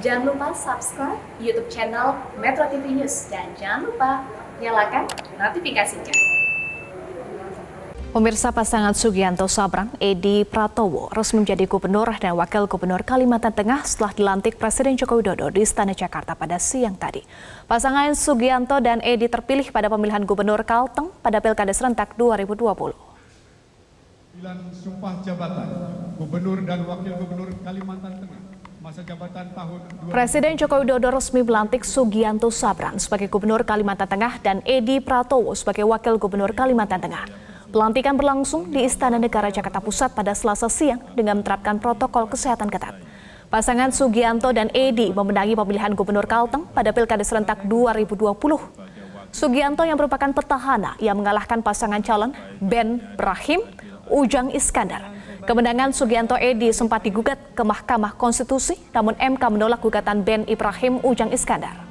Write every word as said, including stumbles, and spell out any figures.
Jangan lupa subscribe YouTube channel Metro T V News dan jangan lupa nyalakan notifikasinya. Pemirsa, pasangan Sugianto Sabrang, Edy Pratowo resmi menjadi gubernur dan wakil gubernur Kalimantan Tengah setelah dilantik Presiden Joko Widodo di Istana Jakarta pada siang tadi. Pasangan Sugianto dan Edy terpilih pada pemilihan gubernur Kalteng pada Pilkada serentak dua ribu dua puluh. Pemilihan sumpah jabatan gubernur dan wakil gubernur Kalimantan Tengah. Masa jabatan tahun dua ribu dua puluh. Presiden Joko Widodo resmi melantik Sugianto Sabrang sebagai gubernur Kalimantan Tengah dan Edy Pratowo sebagai wakil gubernur Kalimantan Tengah. Pelantikan berlangsung di Istana Negara Jakarta Pusat pada Selasa siang dengan menerapkan protokol kesehatan ketat. Pasangan Sugianto dan Edy memenangi pemilihan Gubernur Kalteng pada Pilkada serentak dua ribu dua puluh. Sugianto yang merupakan petahana yang mengalahkan pasangan calon Ben Rahim Ujang Iskandar. Kemenangan Sugianto Edy sempat digugat ke Mahkamah Konstitusi, namun M K menolak gugatan Ben Rahim Ujang Iskandar.